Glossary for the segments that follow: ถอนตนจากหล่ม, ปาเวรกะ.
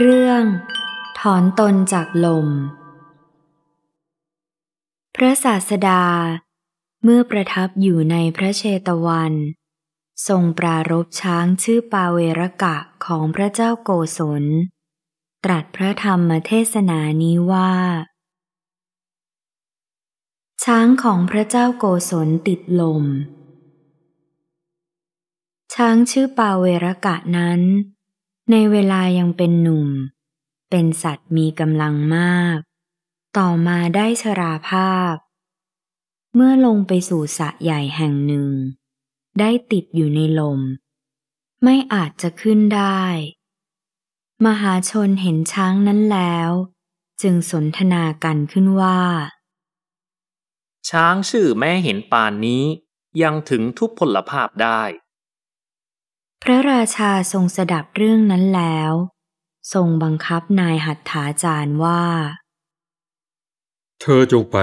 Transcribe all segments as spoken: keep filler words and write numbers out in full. เรื่องถอนตนจากลมพระศาสดาเมื่อประทับอยู่ในพระเชตวันทรงปรารภช้างชื่อปาเวรกะของพระเจ้าโกศลตรัสพระธรรมเทศนานี้ว่าช้างของพระเจ้าโกศลติดลมช้างชื่อปาเวรกะนั้นในเวลายังเป็นหนุ่มเป็นสัตว์มีกำลังมากต่อมาได้ชราภาพเมื่อลงไปสู่สระใหญ่แห่งหนึ่งได้ติดอยู่ในลมไม่อาจจะขึ้นได้มหาชนเห็นช้างนั้นแล้วจึงสนทนากันขึ้นว่าช้างชื่อแม้เห็นป่านนี้ยังถึงทุพพลภาพได้พระราชาทรงสดับเรื่องนั้นแล้วทรงบังคับนายหัตถาจารย์ว่าเธอจงไป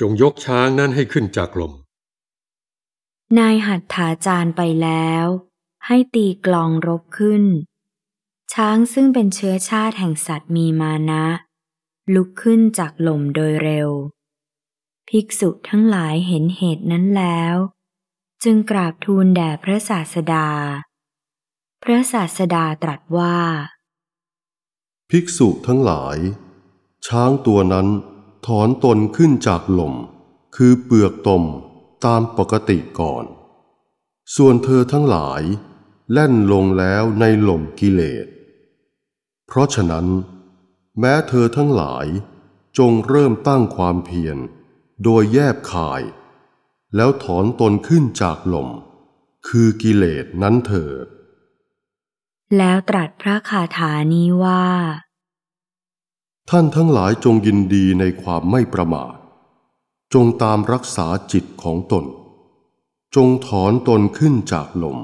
จงยกช้างนั้นให้ขึ้นจากลมนายหัตถาจารย์ไปแล้วให้ตีกลองรบขึ้นช้างซึ่งเป็นเชื้อชาติแห่งสัตว์มีมานะลุกขึ้นจากลมโดยเร็วภิกษุทั้งหลายเห็นเหตุนั้นแล้วจึงกราบทูลแด่พระศาสดาพระศาสดาตรัสว่าภิกษุทั้งหลายช้างตัวนั้นถอนตนขึ้นจากลมคือเปลือกตมตามปกติก่อนส่วนเธอทั้งหลายแล่นลงแล้วในลมกิเลสเพราะฉะนั้นแม้เธอทั้งหลายจงเริ่มตั้งความเพียรโดยแยบคายแล้วถอนตนขึ้นจากลมคือกิเลสนั้นเถิดแล้วตรัสพระคาถานี้ว่าท่านทั้งหลายจงยินดีในความไม่ประมาทจงตามรักษาจิตของตนจงถอนตนขึ้นจากลม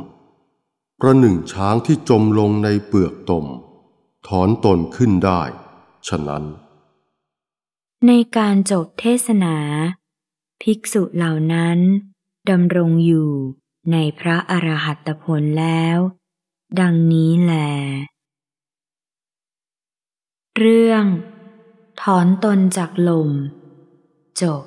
ประหนึ่งช้างที่จมลงในเปลือกตมถอนตนขึ้นได้ฉะนั้นในการจบเทศนาภิกษุเหล่านั้นดำรงอยู่ในพระอรหัตผลแล้วดังนี้แลเรื่องถอนตนจากลมจบ